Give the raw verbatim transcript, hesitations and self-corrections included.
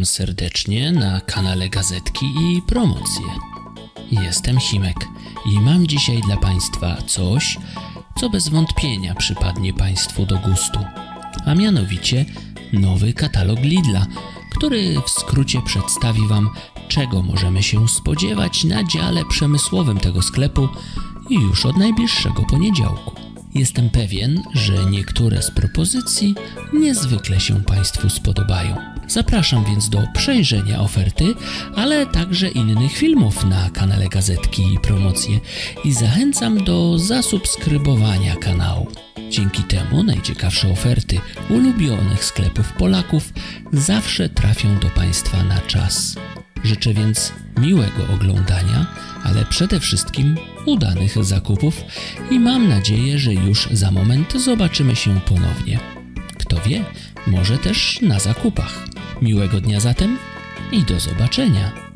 Witam serdecznie na kanale Gazetki i Promocje. Jestem Chimek i mam dzisiaj dla Państwa coś, co bez wątpienia przypadnie Państwu do gustu, a mianowicie nowy katalog Lidla, który w skrócie przedstawi Wam, czego możemy się spodziewać na dziale przemysłowym tego sklepu już od najbliższego poniedziałku. Jestem pewien, że niektóre z propozycji niezwykle się Państwu spodobają. Zapraszam więc do przejrzenia oferty, ale także innych filmów na kanale Gazetki i Promocje i zachęcam do zasubskrybowania kanału. Dzięki temu najciekawsze oferty ulubionych sklepów Polaków zawsze trafią do Państwa na czas. Życzę więc miłego oglądania, ale przede wszystkim udanych zakupów i mam nadzieję, że już za moment zobaczymy się ponownie. Kto wie, może też na zakupach. Miłego dnia zatem i do zobaczenia.